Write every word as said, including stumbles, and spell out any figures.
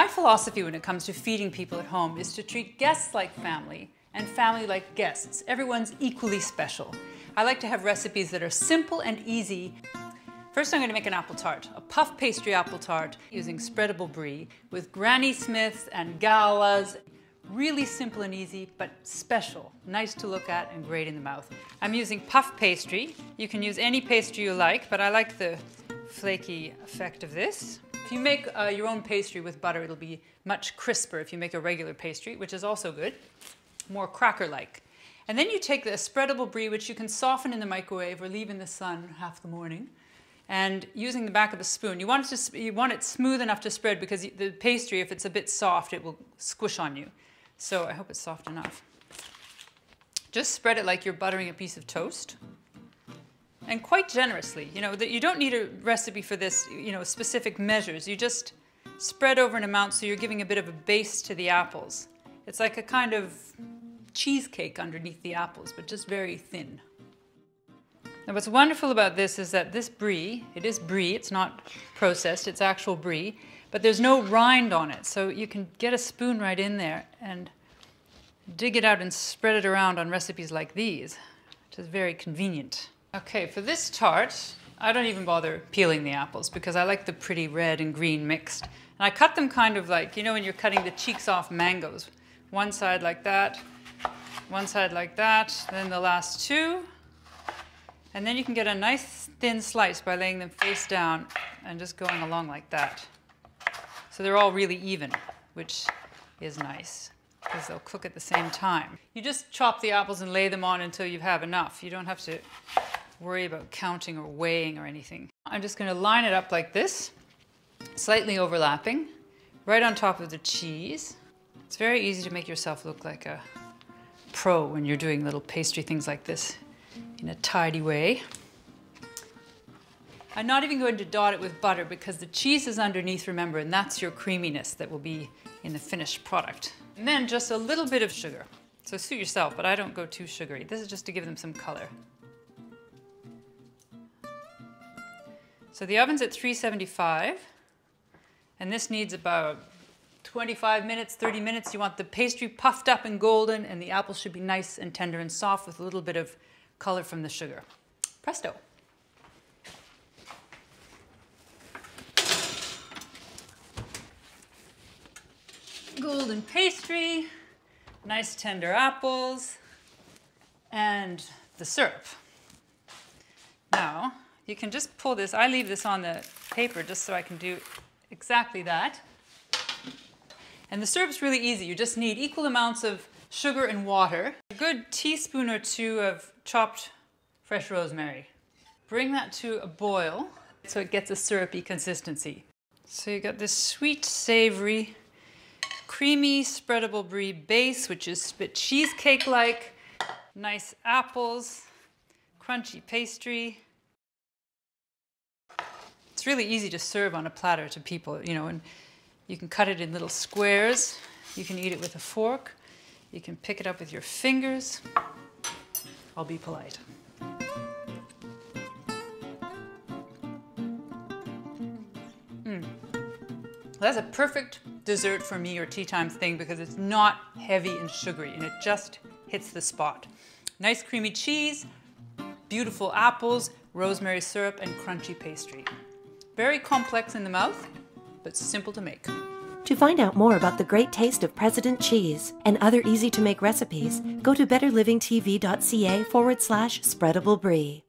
My philosophy when it comes to feeding people at home is to treat guests like family and family like guests. Everyone's equally special. I like to have recipes that are simple and easy. First, I'm going to make an apple tart, a puff pastry apple tart using spreadable brie with Granny Smiths and galas. Really simple and easy, but special. Nice to look at and great in the mouth. I'm using puff pastry. You can use any pastry you like, but I like the flaky effect of this. If you make uh, your own pastry with butter, it'll be much crisper if you make a regular pastry, which is also good, more cracker-like. And then you take the spreadable brie, which you can soften in the microwave or leave in the sun half the morning. And using the back of a spoon, you want it to, you want it smooth enough to spread, because the pastry, if it's a bit soft, it will squish on you. So I hope it's soft enough. Just spread it like you're buttering a piece of toast, and quite generously. You know, that you don't need a recipe for this, you know, specific measures. You just spread over an amount so you're giving a bit of a base to the apples. It's like a kind of cheesecake underneath the apples, but just very thin. Now what's wonderful about this is that this brie, it is brie, it's not processed, it's actual brie, but there's no rind on it. So you can get a spoon right in there and dig it out and spread it around on recipes like these, which is very convenient. Okay, for this tart, I don't even bother peeling the apples because I like the pretty red and green mixed. And I cut them kind of like, you know when you're cutting the cheeks off mangoes, one side like that, one side like that, then the last two. And then you can get a nice thin slice by laying them face down and just going along like that. So they're all really even, which is nice because they'll cook at the same time. You just chop the apples and lay them on until you have enough. You don't have to worry about counting or weighing or anything. I'm just going to line it up like this, slightly overlapping, right on top of the cheese. It's very easy to make yourself look like a pro when you're doing little pastry things like this, in a tidy way. I'm not even going to dot it with butter because the cheese is underneath, remember, and that's your creaminess that will be in the finished product. And then just a little bit of sugar. So suit yourself, but I don't go too sugary. This is just to give them some color. So the oven's at three seventy-five, and this needs about twenty-five minutes, thirty minutes. You want the pastry puffed up and golden, and the apples should be nice and tender and soft with a little bit of color from the sugar. Presto. Golden pastry, nice tender apples, and the syrup. Now, you can just pull this. I leave this on the paper just so I can do exactly that. And the syrup's really easy. You just need equal amounts of sugar and water, a good teaspoon or two of chopped fresh rosemary. Bring that to a boil so it gets a syrupy consistency. So you got this sweet, savory, creamy, spreadable brie base, which is a bit cheesecake-like, nice apples, crunchy pastry. It's really easy to serve on a platter to people, you know, and you can cut it in little squares. You can eat it with a fork. You can pick it up with your fingers. I'll be polite. Mm. That's a perfect dessert for me or tea time thing because it's not heavy and sugary and it just hits the spot. Nice creamy cheese, beautiful apples, rosemary syrup, and crunchy pastry. Very complex in the mouth, but simple to make. To find out more about the great taste of President cheese and other easy-to-make recipes, go to betterlivingtv.ca forward slash spreadable brie.